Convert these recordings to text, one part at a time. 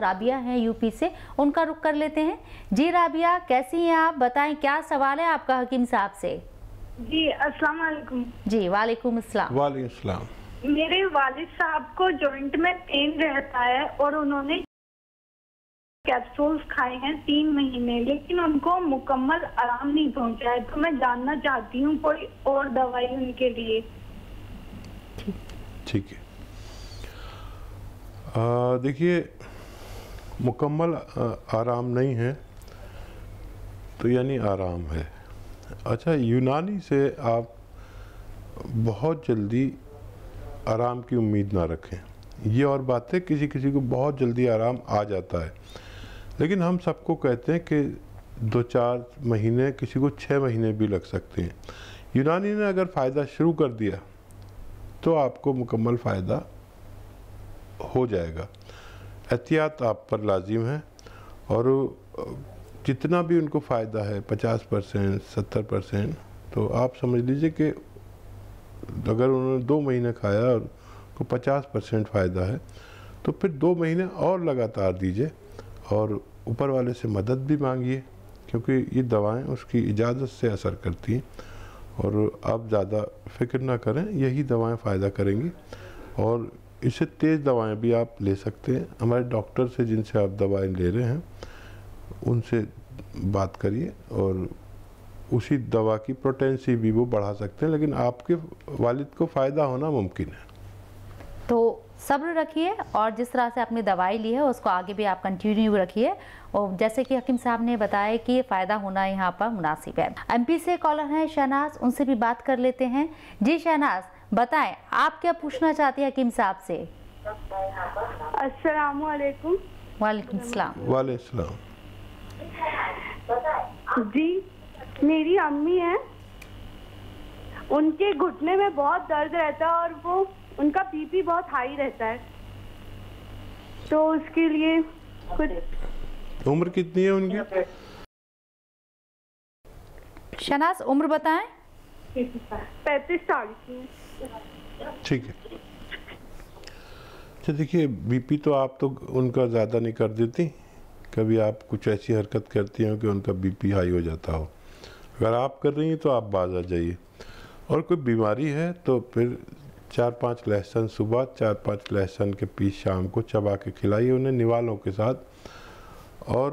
राबिया हैं यूपी से, उनका रुख कर लेते हैं। जी राबिया, कैसी हैं आप? बताएं क्या सवाल है आपका हकीम साहब से। जी अस्सलाम वालेकुम। जी वालेकुम अस्सलाम। वालेकुम अस्सलाम। मेरे वालिद साहब को जॉइंट में पेन रहता है और उन्होंने कैप्सूल्स खाए हैं 3 महीने, लेकिन उनको मुकम्मल आराम नहीं पहुंचा है, तो मैं जानना चाहती हूँ कोई और दवाई उनके लिए। ठीक है, देखिए मुकम्मल आराम नहीं है तो यानी आराम है। अच्छा, यूनानी से आप बहुत जल्दी आराम की उम्मीद ना रखें। ये और बात है, किसी किसी को बहुत जल्दी आराम आ जाता है, लेकिन हम सबको कहते हैं कि 2-4 महीने, किसी को 6 महीने भी लग सकते हैं। यूनानी ने अगर फ़ायदा शुरू कर दिया तो आपको मुकम्मल फ़ायदा हो जाएगा। एहतियात आप पर लाजिम है, और जितना भी उनको फ़ायदा है 50%, 70%, तो आप समझ लीजिए कि अगर उन्होंने 2 महीने खाया और उनको 50% फ़ायदा है, तो फिर 2 महीने और लगातार दीजिए और ऊपर वाले से मदद भी मांगिए, क्योंकि ये दवाएं उसकी इजाज़त से असर करती हैं। और आप ज़्यादा फिक्र ना करें, यही दवाएं फ़ायदा करेंगी, और इससे तेज़ दवाएं भी आप ले सकते हैं। हमारे डॉक्टर से, जिनसे आप दवाएं ले रहे हैं, उनसे बात करिए और उसी दवा की पोटेंसी भी वो बढ़ा सकते हैं, लेकिन आपके वालिद को फ़ायदा होना मुमकिन है। तो सब्र रखिए, और जिस तरह से आपने दवाई ली है उसको आगे भी आप कंटिन्यू रखिए, और जैसे कि हकीम साहब ने बताया कि ये फ़ायदा होना यहाँ पर मुनासिब है। MP से कॉलर हैं शहनाज, उनसे भी बात कर लेते हैं। जी शहनाज, बताएं आप क्या पूछना चाहती हैं हकीम साहब से। अस्सलाम वालेकुम। वालेकुम सलाम। वालेकुम सलाम। जी मेरी अम्मी है, उनके घुटने में बहुत दर्द रहता है और वो उनका बीपी बहुत हाई रहता है, तो उसके लिए कुछ। उम्र कितनी है उनकी शहनाज? उम्र बताएं। 35 साल की। ठीक है। अच्छा देखिए, बीपी तो आप तो उनका ज़्यादा नहीं कर देती, कभी आप कुछ ऐसी हरकत करती हो कि उनका बीपी हाई हो जाता हो। अगर आप कर रही हैं तो आप बाज आ जाइए। और कोई बीमारी है तो फिर 4-5 लहसुन सुबह, 4-5 लहसुन के पीस शाम को चबा के खिलाइए उन्हें निवालों के साथ। और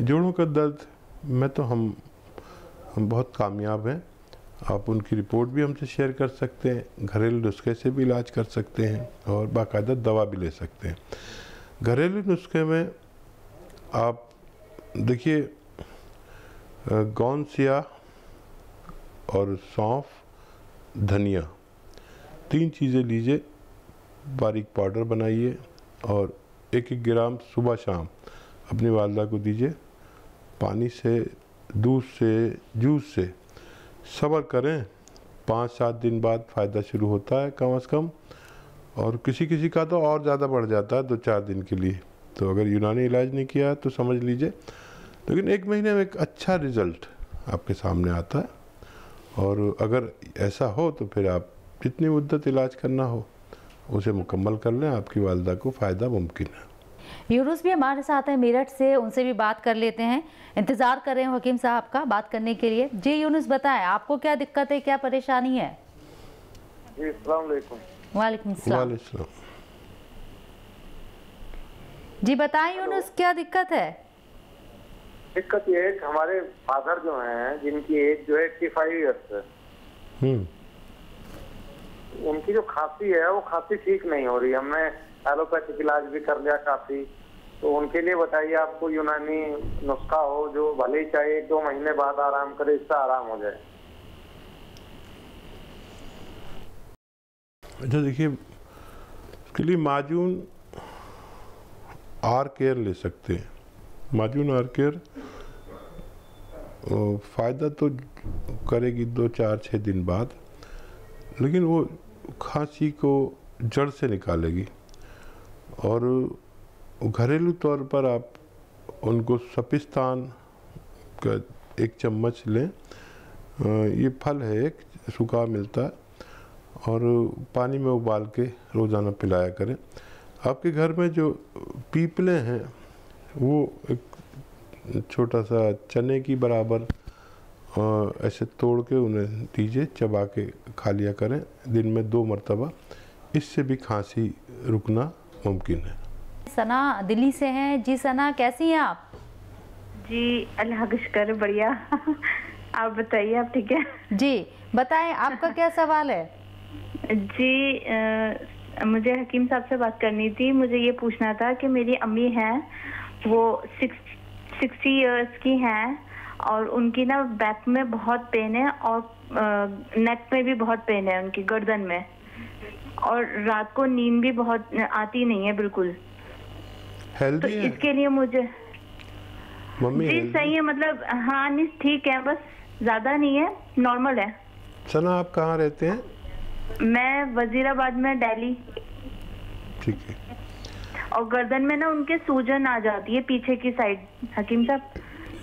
जोड़ों का दर्द में तो हम बहुत कामयाब हैं। आप उनकी रिपोर्ट भी हमसे शेयर कर सकते हैं, घरेलू नुस्खे से भी इलाज कर सकते हैं और बाकायदा दवा भी ले सकते हैं। घरेलू नुस्खे में आप देखिए गौन सियाह और सौफ, धनिया, 3 चीज़ें लीजिए, बारीक पाउडर बनाइए और 1-1 ग्राम सुबह शाम अपनी वालदा को दीजिए। पानी से, दूध से, जूस से सब्र करें, 5-7 दिन बाद फ़ायदा शुरू होता है कम से कम, और किसी किसी का तो और ज़्यादा बढ़ जाता है 2-4 दिन के लिए। तो अगर यूनानी इलाज नहीं किया तो समझ लीजिए, लेकिन 1 महीने में एक अच्छा रिज़ल्ट आपके सामने आता है। और अगर ऐसा हो तो फिर आप जितनी मुद्दत इलाज करना हो उसे मुकम्मल कर लें, आपकी वालदा को फ़ायदा मुमकिन है। यूनुस भी हमारे साथ हैं मेरठ से, उनसे भी बात कर लेते हैं। इंतज़ार कर रहे हैं हकीम साहब का बात करने के लिए। जी यूनुस बताएं, आपको क्या दिक्कत है, क्या परेशानी है? जी अस्सलाम वालेकुम। वालेकुम सलाम। जी बताएं यूनुस, क्या दिक्कत है? दिक्कत ये है, हमारे फादर जो हैं, जिनकी एज जो है 85 ईयर्स है, उनकी जो खांसी है वो खांसी ठीक नहीं हो रही। हमने एलोपैथिक इलाज भी कर लिया काफ़ी, तो उनके लिए बताइए आपको यूनानी नुस्खा हो जो भले ही चाहे 2 महीने बाद आराम करे, इससे आराम हो जाए। अच्छा देखिए, इसके लिए माजून आर केयर ले सकते हैं। माजून आर केयर फ़ायदा तो करेगी 2-4-6 दिन बाद, लेकिन वो खांसी को जड़ से निकालेगी। और घरेलू तौर पर आप उनको सपिस्तान का 1 चम्मच लें, ये फल है, एक सूखा मिलता है, और पानी में उबाल के रोज़ाना पिलाया करें। आपके घर में जो पीपले हैं वो एक छोटा सा चने की बराबर ऐसे तोड़ के उन्हें दीजिए, चबा के खा लिया करें दिन में 2 मरतबा, इससे भी खांसी रुकना मुमकिन है। सना दिल्ली से हैं। जी सना, कैसी हैं आप? जी अल्लाह का शुक्र, बढ़िया। आप बताइए, आप ठीक है? जी बताएं, आपका क्या सवाल है? जी मुझे हकीम साहब से बात करनी थी। मुझे ये पूछना था कि मेरी अम्मी हैं, वो 60 इयर्स की हैं और उनकी ना बैक में बहुत पेन है और नेक में भी बहुत पेन है, उनकी गर्दन में, और रात को नींद भी बहुत आती नहीं है बिल्कुल। तो इसके लिए मुझे जी सही है, मतलब हाँ नहीं ठीक है, बस ज्यादा नहीं है, नॉर्मल है। सना आप कहाँ रहते हैं? मैं वजीराबाद में, दिल्ली। ठीक है। और गर्दन में ना उनके सूजन आ जाती है पीछे की साइड हकीम साहब।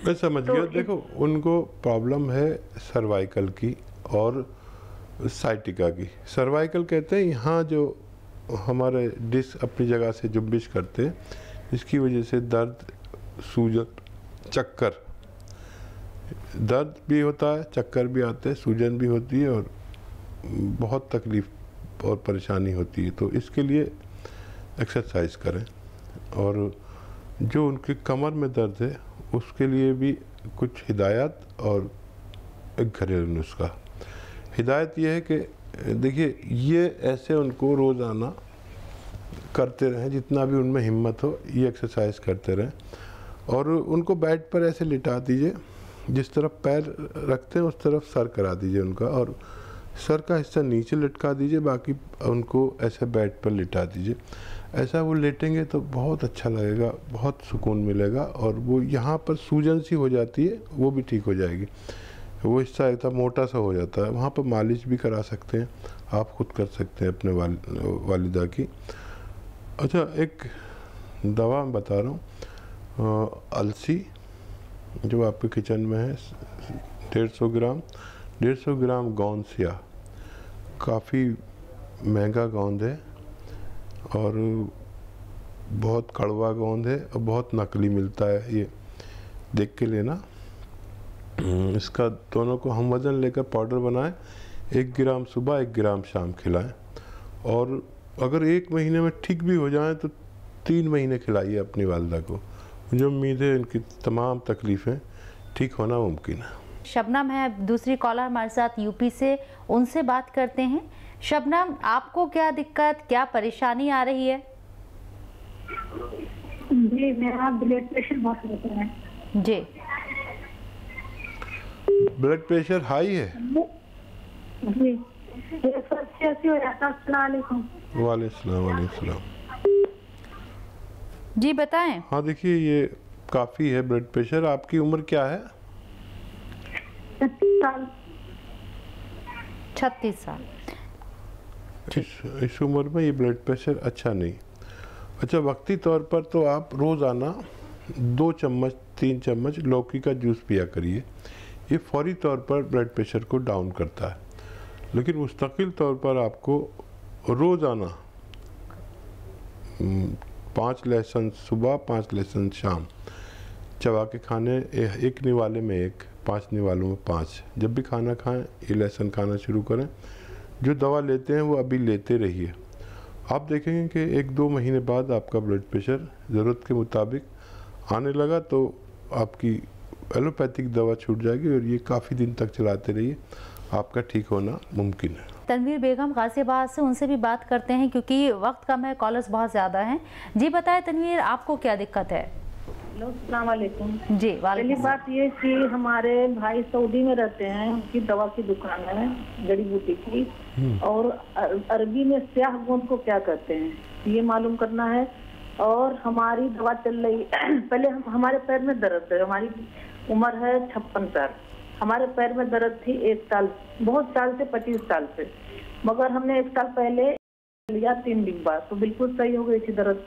मैं समझ गया। देखो उनको प्रॉब्लम है सर्वाइकल की और साइटिका की। सर्वाइकल कहते हैं यहाँ जो हमारे डिस्क अपनी जगह से जुम्बिश करते हैं, इसकी वजह से दर्द, सूजन, चक्कर, दर्द भी होता है, चक्कर भी आते हैं, सूजन भी होती है और बहुत तकलीफ और परेशानी होती है। तो इसके लिए एक्सरसाइज करें, और जो उनके कमर में दर्द है उसके लिए भी कुछ हिदायत और एक घरेलू नुस्खा। हिदायत यह है कि देखिए ये ऐसे उनको रोज़ाना करते रहें, जितना भी उनमें हिम्मत हो ये एक्सरसाइज करते रहें। और उनको बेड पर ऐसे लिटा दीजिए, जिस तरफ पैर रखते हैं उस तरफ सर करा दीजिए उनका, और सर का हिस्सा नीचे लटका दीजिए, बाकी उनको ऐसे बेड पर लिटा दीजिए। ऐसा वो लेटेंगे तो बहुत अच्छा लगेगा, बहुत सुकून मिलेगा, और वो यहाँ पर सूजन सी हो जाती है वो भी ठीक हो जाएगी। वो हिस्सा एकदम मोटा सा हो जाता है, वहाँ पर मालिश भी करा सकते हैं, आप खुद कर सकते हैं अपने वालिदा की। अच्छा एक दवा मैं बता रहा हूँ, अलसी जो आपके किचन में है, 150 ग्राम, 150 ग्राम गौन सियाह, काफ़ी महंगा गोंद है और बहुत कड़वा गोंद है और बहुत नकली मिलता है, ये देख के लेना। इसका दोनों को हम वज़न लेकर पाउडर बनाएं, 1 ग्राम सुबह 1 ग्राम शाम खिलाएं, और अगर 1 महीने में ठीक भी हो जाए तो 3 महीने खिलाइए अपनी वालदा को। मुझे उम्मीद है इनकी तमाम तकलीफ़ें ठीक होना मुमकिन है। शबनम है दूसरी कॉलर हमारे साथ यूपी से, उनसे बात करते हैं। शबनम आपको क्या दिक्कत, क्या परेशानी आ रही है? जी मेरा ब्लड प्रेशर बहुत होता है। जी ब्लड प्रेशर हाई है? जी 180 हो जाता है। अस्सलाम वालेकुम। जी बताएं। हाँ देखिए ये काफ़ी है ब्लड प्रेशर। आपकी उम्र क्या है? 36 साल। इस उम्र में ये ब्लड प्रेशर अच्छा नहीं। अच्छा वक्ती तौर पर तो आप रोज़ाना 2 चम्मच 3 चम्मच लौकी का जूस पिया करिए, ये फौरी तौर पर ब्लड प्रेशर को डाउन करता है। लेकिन मुस्तकिल तौर पर आपको रोज़ाना 5 लहसुन सुबह 5 लहसुन शाम चबा के खाने, 1 निवाले में 1, 5 निवालों में 5, जब भी खाना खाएं ये लहसुन खाना शुरू करें। जो दवा लेते हैं वो अभी लेते रहिए, आप देखेंगे कि 1-2 महीने बाद आपका ब्लड प्रेशर ज़रूरत के मुताबिक आने लगा तो आपकी एलोपैथिक दवा छूट जाएगी, और ये काफ़ी दिन तक चलाते रहिए, आपका ठीक होना मुमकिन है। तनवीर बेगम गाज़ियाबाद से, उनसे भी बात करते हैं क्योंकि वक्त कम है, कॉलर्स बहुत ज़्यादा हैं। जी बताएं तनवीर, आपको क्या दिक्कत है? अस्सलाम वालेकुम। जी पहली बात ये कि हमारे भाई सऊदी में रहते हैं, उनकी दवा की दुकान है जड़ी बूटी की, और अरबी में स्याह गोंद को क्या कहते हैं ये मालूम करना है। और हमारी दवा चल रही पहले हमारे पैर में दर्द है, हमारी उम्र है 56 साल, हमारे पैर में दर्द थी 1 साल, बहुत साल से, 25 साल से, मगर हमने 1 साल पहले लिया 3 दिन बाद तो बिल्कुल सही हो गई थी दर्द।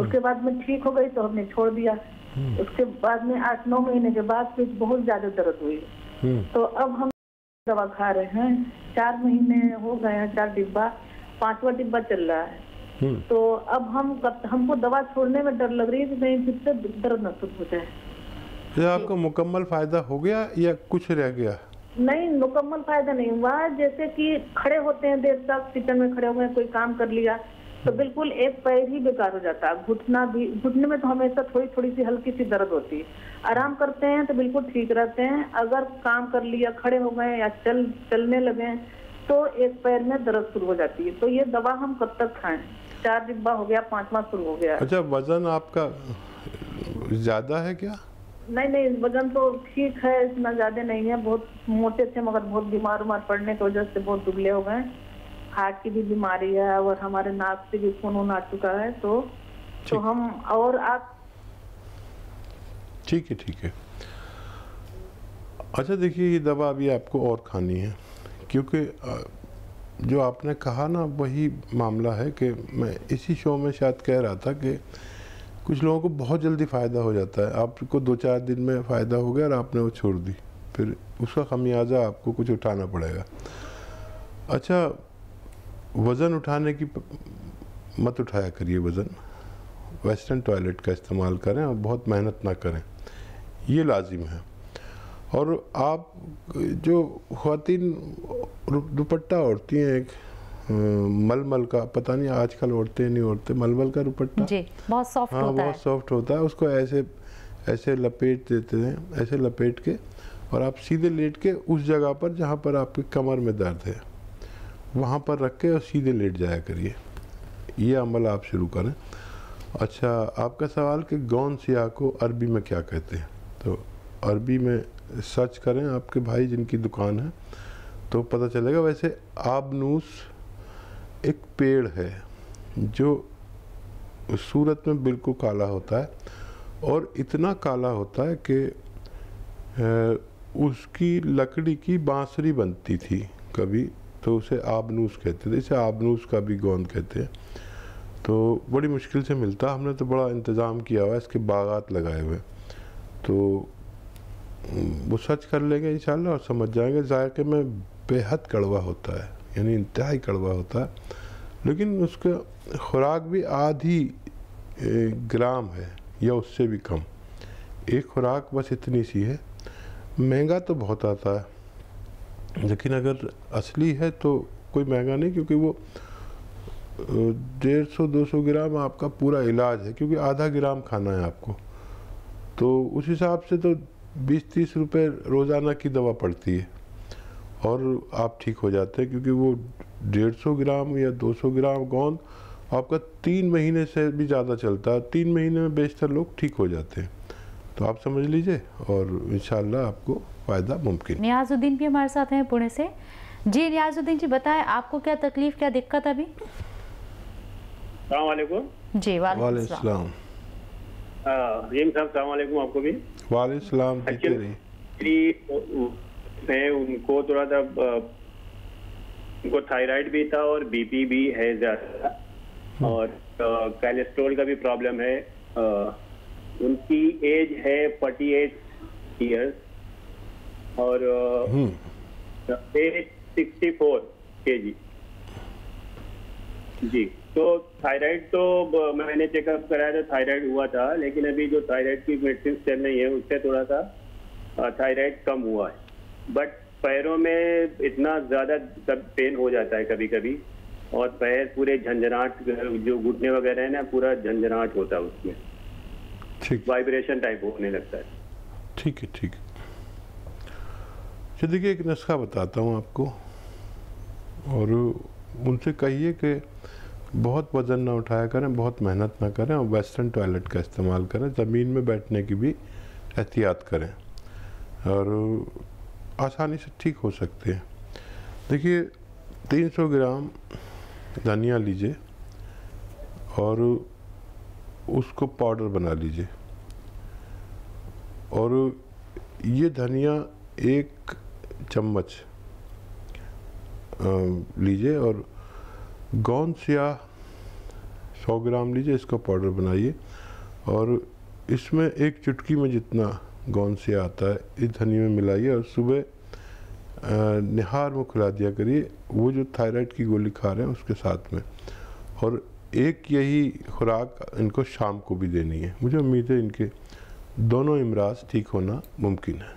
उसके बाद में ठीक हो गई तो हमने छोड़ दिया। उसके बाद में 8-9 महीने के बाद फिर बहुत ज्यादा दर्द हुई, तो अब हम दवा खा रहे हैं, 4 महीने हो गए हैं, 4 डिब्बा, 5वां डिब्बा चल रहा है। तो अब हमको दवा छोड़ने में डर लग रही है कि नहीं फिर से दर्द न हो जाए। ये आपको मुकम्मल फायदा हो गया या कुछ रह गया? नहीं, मुकम्मल फायदा नहीं हुआ। जैसे कि खड़े होते हैं देर तक, किचन में खड़े हुए कोई काम कर लिया तो बिल्कुल एक पैर ही बेकार हो जाता है। घुटना भी, घुटने में तो हमेशा थोड़ी थोड़ी सी हल्की सी दर्द होती है। आराम करते हैं तो बिल्कुल ठीक रहते हैं। अगर काम कर लिया, खड़े हो गए या चलने लगे तो एक पैर में दर्द शुरू हो जाती है। तो ये दवा हम कब तक खाएं? 4 डिब्बा हो गया, 5वां शुरू हो गया। अच्छा, वजन आपका ज्यादा है क्या? नहीं नहीं, वजन तो ठीक है, इतना ज्यादा नहीं है। बहुत मोटे थे मगर बहुत बीमार पड़ने की वजह से बहुत दुबले हो गए। हार्ट की भी बीमारी है और हमारे नाक से भी खून आ चुका है। तो हम और आप ठीक है, ठीक है। अच्छा देखिए, ये दवा अभी आपको और खानी है क्योंकि जो आपने कहा ना वही मामला है कि मैं इसी शो में शायद कह रहा था कि कुछ लोगों को बहुत जल्दी फ़ायदा हो जाता है। आपको 2-4 दिन में फ़ायदा हो गया और आपने वो छोड़ दी, फिर उसका खमियाजा आपको कुछ उठाना पड़ेगा। अच्छा, वज़न उठाने की मत उठाया करिए। वज़न वेस्टर्न टॉयलेट का इस्तेमाल करें और बहुत मेहनत ना करें, ये लाजिम है। और आप जो ख़्वातीन दुपट्टा ओढ़ती हैं, एक मलमल का, पता नहीं आजकल ओढ़ते नहीं ओढ़ते, मलमल का दुपट्टा जी बहुत सॉफ्ट होता है। बहुत सॉफ्ट होता है, उसको ऐसे ऐसे लपेट देते हैं, ऐसे लपेट के और आप सीधे लेट के उस जगह पर जहाँ पर आपकी कमर में दर्द है वहाँ पर रख के और सीधे लेट जाया करिए। ये अमल आप शुरू करें। अच्छा, आपका सवाल कि गौन सियाह को अरबी में क्या कहते हैं, तो अरबी में सर्च करें, आपके भाई जिनकी दुकान है तो पता चलेगा। वैसे आबनूस एक पेड़ है जो सूरत में बिल्कुल काला होता है और इतना काला होता है कि उसकी लकड़ी की बांसुरी बनती थी कभी, तो उसे आबनूस कहते थे। इसे आबनूस का भी गोंद कहते हैं। तो बड़ी मुश्किल से मिलता है, हमने तो बड़ा इंतज़ाम किया हुआ है, इसके बागात लगाए हुए, तो वो सर्च कर लेंगे इंशाल्लाह और समझ जाएंगे। जायके में बेहद कड़वा होता है, यानी इंतहाई कड़वा होता है, लेकिन उसका खुराक भी आधी ग्राम है या उससे भी कम, एक खुराक बस इतनी सी है। महंगा तो बहुत आता है, लेकिन अगर असली है तो कोई महंगा नहीं, क्योंकि वो 150-200 ग्राम आपका पूरा इलाज है, क्योंकि आधा ग्राम खाना है आपको। तो उस हिसाब से तो 20-30 रुपये रोज़ाना की दवा पड़ती है और आप ठीक हो जाते हैं, क्योंकि वो 150 ग्राम या 200 ग्राम गोंद आपका 3 महीने से भी ज़्यादा चलता है। 3 महीने में बेशतर लोग ठीक हो जाते हैं। तो आप समझ लीजिए और इंशाल्लाह आपको फ़ायदा मुमकिन। नियाजुद्दीन भी हमारे साथ हैं पुणे से। जी नियाजुद्दीन जी, बताएं आपको क्या तकलीफ़, क्या दिक्कत अभी? सलामुअलैकुम जी। वालेकुम सलाम रहीम साहब। सलामुअलैकुम आपको भी। वालेकुम सलाम। है उनको थोड़ा सा, उनको थायराइड भी था और बीपी भी है ज़्यादा और कोलेस्ट्रॉल का भी प्रॉब्लम है। उनकी एज है 48 ईयर्स और वेट 64 kg। जी, तो थायराइड तो मैंने चेकअप कराया था, थायराइड हुआ था, लेकिन अभी जो थायराइड की मेडिसिन चल रही है उससे थोड़ा सा थायराइड कम हुआ है, बट पैरों में इतना ज़्यादा पेन हो जाता है कभी कभी और पैर पूरे झंझनाहट, जो घुटने वगैरह है ना, पूरा झंझनाहट होता है, उसमें ठीक वाइब्रेशन टाइप होने लगता है। ठीक है, ठीक है। चलिए देखिए, एक नुस्खा बताता हूँ आपको और उनसे कहिए कि बहुत वज़न ना उठाया करें, बहुत मेहनत ना करें और वेस्टर्न टॉयलेट का इस्तेमाल करें। ज़मीन में बैठने की भी एहतियात करें और आसानी से ठीक हो सकते हैं। देखिए, 300 ग्राम धनिया लीजिए और उसको पाउडर बना लीजिए और ये धनिया 1 चम्मच लीजिए और गौन सियाह 100 ग्राम लीजिए, इसका पाउडर बनाइए और इसमें 1 चुटकी में जितना गौन से आता है इस धनिया में मिलाइए और सुबह निहार में खिला दिया करिए, वो जो थायराइड की गोली खा रहे हैं उसके साथ में। और एक यही खुराक इनको शाम को भी देनी है। मुझे उम्मीद है इनके दोनों इमराज ठीक होना मुमकिन है।